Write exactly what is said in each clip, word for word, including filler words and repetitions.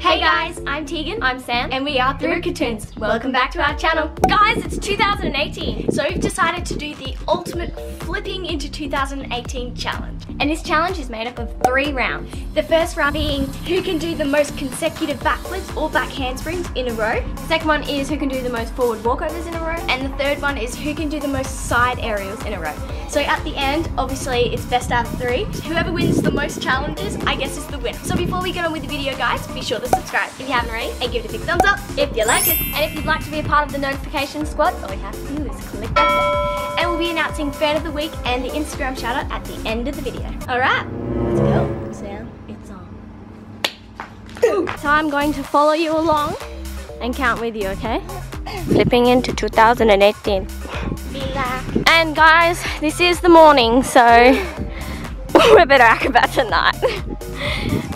Hey guys, I'm Tegan, I'm Sam, and we are The Rybka Twins. Welcome back to our channel. Guys, it's two thousand eighteen, so we've decided to do the ultimate flipping into two thousand eighteen challenge. And this challenge is made up of three rounds. The first round being who can do the most consecutive backflips or back handsprings in a row. The second one is who can do the most forward walkovers in a row. And the third one is who can do the most side aerials in a row. So at the end, obviously, it's best out of three. Whoever wins the most challenges, I guess, is the winner. So before we get on with the video, guys, be sure to subscribe if you haven't already, and give it a big thumbs up if you like it. And if you'd like to be a part of the notification squad, all you have to do is click that bell. And we'll be announcing fan of the week and the Instagram shout out at the end of the video. All right, let's go. Sam, it's on. So I'm going to follow you along and count with you, okay? Flipping into two thousand eighteen. And guys, this is the morning, so we're a bit acrobat tonight.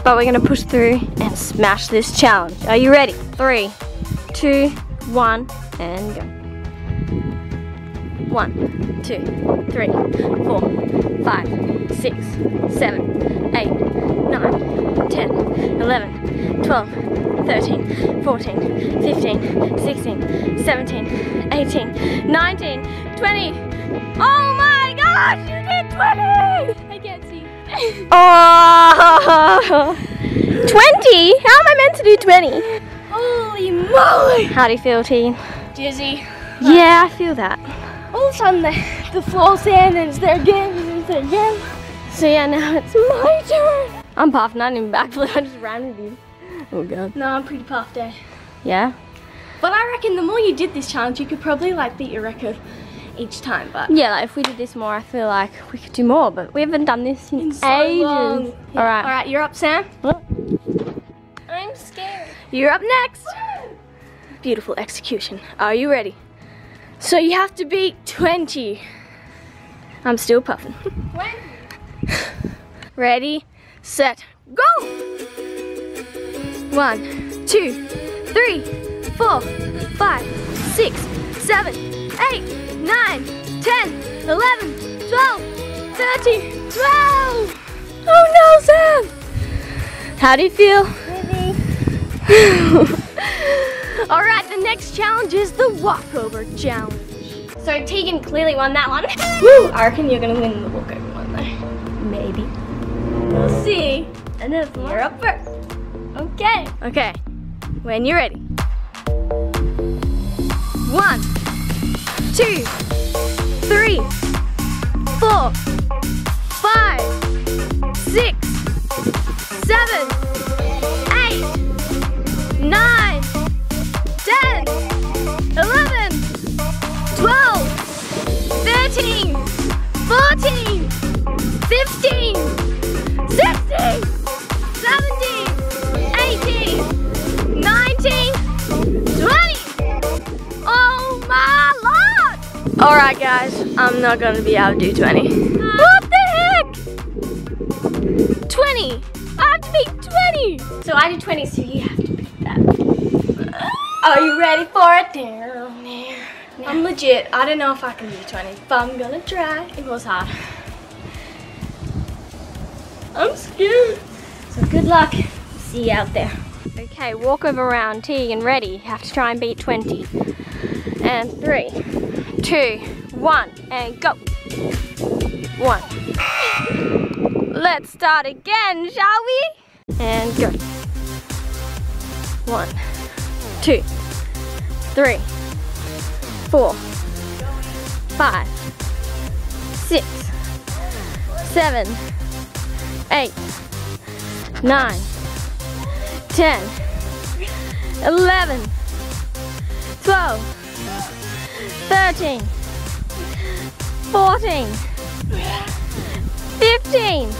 But we're gonna push through and smash this challenge. Are you ready? Three, two, one, and go. One, two, three, four, five, six, seven, eight, nine, ten, eleven, twelve, thirteen, fourteen, fifteen, sixteen, seventeen, eighteen, nineteen, twenty. Oh my gosh, you did twenty! I can't see. Oh, twenty? How am I meant to do twenty? Holy moly! How do you feel, Teen? Dizzy. Yeah, I feel that. All of a sudden, the, the floor sand and it's there again and it's there again. So yeah, now it's my turn. I'm puffed, not even backflip, I just ran with you. Oh god. No, I'm pretty puffed, eh? Yeah? But I reckon the more you did this challenge, you could probably like beat your record each time. But yeah, like if we did this more, I feel like we could do more, but we haven't done this in, in so ages. Long. Yeah. All right. All right, you're up, Sam. I'm scared. You're up next. Woo! Beautiful execution. Are you ready? So you have to beat twenty. I'm still puffing. Ready, set, go! One, two, three, four, five, six, seven, eight, nine, ten, eleven, twelve, thirteen, twelve! Oh no, Sam! How do you feel? All right, the next challenge is the walkover challenge. So Tegan clearly won that one. Woo! I reckon you're gonna win the walkover one though. Maybe. We'll see. And then you're up first. Okay. Okay. When you're ready. One, two, three, four, five, six, seven, eight, nine. ten, eleven, twelve, thirteen, fourteen, fifteen, sixteen, seventeen, eighteen, nineteen, twenty. Oh my lord! Alright guys, I'm not going to be able to do twenty. Uh, what the heck? twenty! I have to beat twenty! So I did twenty, so you have to beat that. Are you ready for it? Down there. Now. I'm legit, I don't know if I can do twenty, but I'm gonna try. It was hard. I'm scared. So good luck. See you out there. Okay, walk over round, Tegan, ready. You have to try and beat twenty. And three, two, one, and go. One. Let's start again, shall we? And go. One, two, three, four, five, six, seven, eight, nine, ten, eleven, twelve, thirteen, fourteen, fifteen,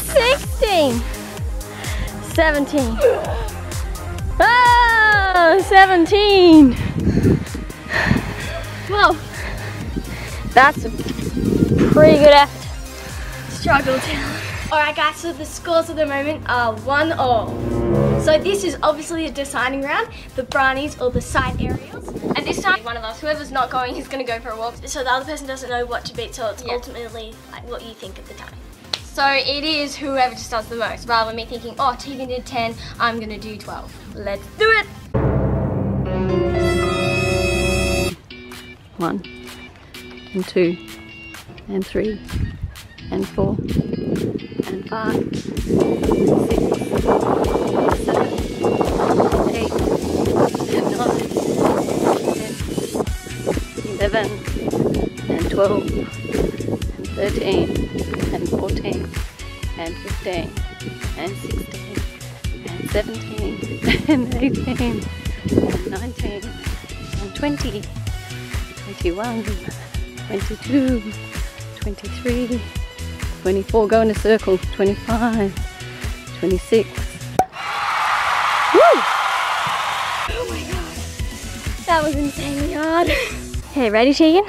sixteen, seventeen. Oh, seventeen. Whoa. That's a pretty good effort. Struggled. Alright guys, so the scores at the moment are one all. So this is obviously a deciding round, the brownies or the side aerials. And this time, one of us, whoever's not going, is going to go for a walk. So the other person doesn't know what to beat, so it's yeah. ultimately like what you think at the time. So it is whoever just does the most, rather than me thinking, oh, Tegan did ten, I'm gonna do twelve. Let's do it! One, and two, and three, and four, and five, and six, seven, eight, and nine, ten, eleven, and twelve, and thirteen, and fourteen, and fifteen, and sixteen, and seventeen, and eighteen, and nineteen, and twenty, twenty-one, twenty-two, twenty-three, twenty-four, go in a circle, twenty-five, twenty-six. Woo! Oh my gosh, that was insanely hard. Okay, ready Tegan?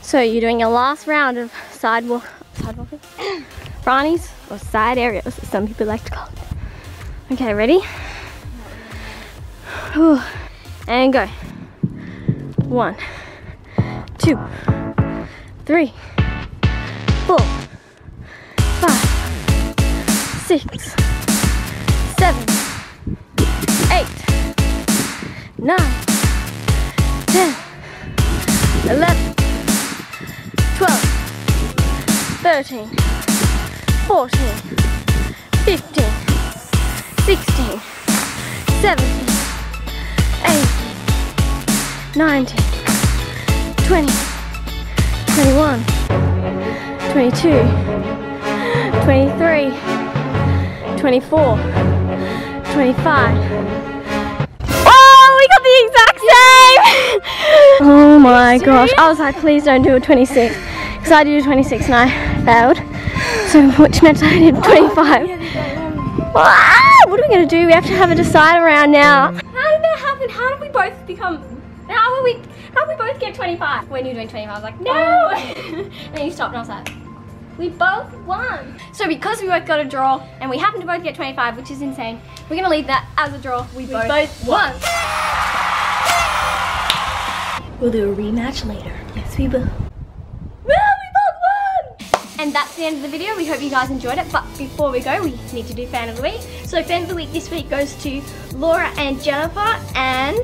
So you're doing your last round of sidewalk, sidewalking? Brownies, or side areas, as some people like to call it. Okay, ready? Ooh. And go. One, two, three, four, five, six, seven, eight, nine, ten, eleven, twelve, thirteen, fourteen, fifteen, sixteen, seventeen, eighteen, nineteen, twenty, twenty-one, twenty-two, twenty-three, twenty-four, twenty-five. Oh, we got the exact same! Oh my gosh, I was like, please don't do a twenty-six. Because I did a twenty-six and I failed. So which meant I did twenty-five. Ah, what are we going to do? We have to have a decide around now. How did that happen? How did we both become... How will we, how will we both get twenty-five? When you were doing twenty-five, I was like, no! And then you stopped and I was like, we both won! So because we both got a draw, and we happened to both get twenty-five, which is insane, we're gonna leave that as a draw. We, we both, both won! We'll do a rematch later. Yes, we will. Well, we both won! And that's the end of the video. We hope you guys enjoyed it, but before we go, we need to do Fan of the Week. So Fan of the Week this week goes to Laura and Jennifer and...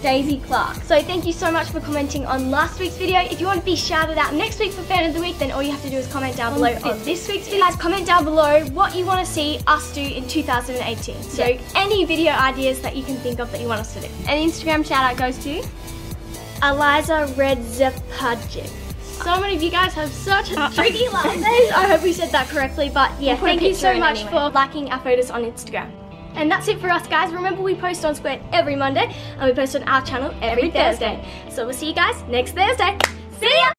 Daisy Clark. So thank you so much for commenting on last week's video. If you want to be shouted out next week for Fan of the Week, then all you have to do is comment down below on this week's video. Guys, comment down below what you want to see us do in two thousand eighteen. So yeah, any video ideas that you can think of that you want us to do. An Instagram shout out goes to Eliza Redzepagic. So many of you guys have such a tricky last names. I hope we said that correctly, but yeah, thank you so much for liking our photos on Instagram. And that's it for us guys. Remember we post on Squared every Monday and we post on our channel every, every Thursday. Thursday. So we'll see you guys next Thursday. See ya!